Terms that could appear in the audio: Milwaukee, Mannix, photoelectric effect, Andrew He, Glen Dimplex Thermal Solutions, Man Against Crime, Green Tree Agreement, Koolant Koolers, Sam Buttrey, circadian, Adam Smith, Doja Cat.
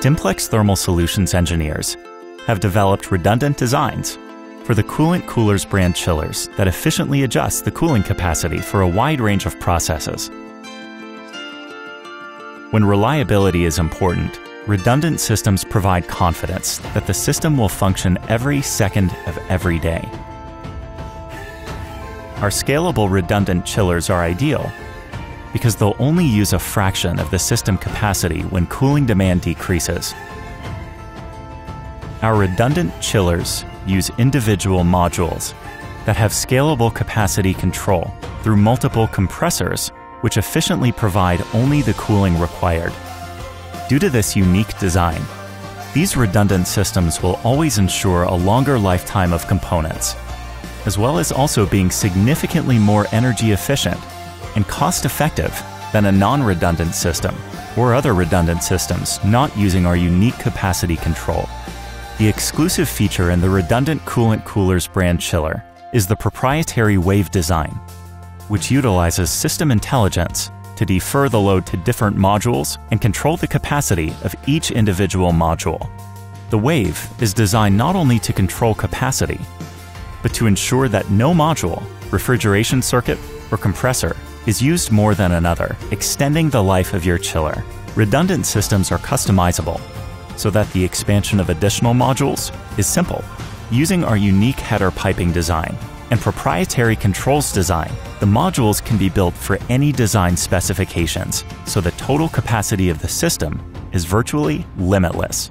Dimplex Thermal Solutions engineers have developed redundant designs for the Koolant Koolers brand chillers that efficiently adjust the cooling capacity for a wide range of processes. When reliability is important, redundant systems provide confidence that the system will function every second of every day. Our scalable redundant chillers are ideal because they'll only use a fraction of the system capacity when cooling demand decreases. Our redundant chillers use individual modules that have scalable capacity control through multiple compressors, which efficiently provide only the cooling required. Due to this unique design, these redundant systems will always ensure a longer lifetime of components, as well as also being significantly more energy efficient and cost-effective than a non-redundant system or other redundant systems not using our unique capacity control. The exclusive feature in the redundant Koolant Koolers brand chiller is the proprietary wave design, which utilizes system intelligence to defer the load to different modules and control the capacity of each individual module. The wave is designed not only to control capacity, but to ensure that no module, refrigeration circuit, or compressor is used more than another, extending the life of your chiller. Redundant systems are customizable so that the expansion of additional modules is simple. Using our unique header piping design and proprietary controls design, the modules can be built for any design specifications, so the total capacity of the system is virtually limitless.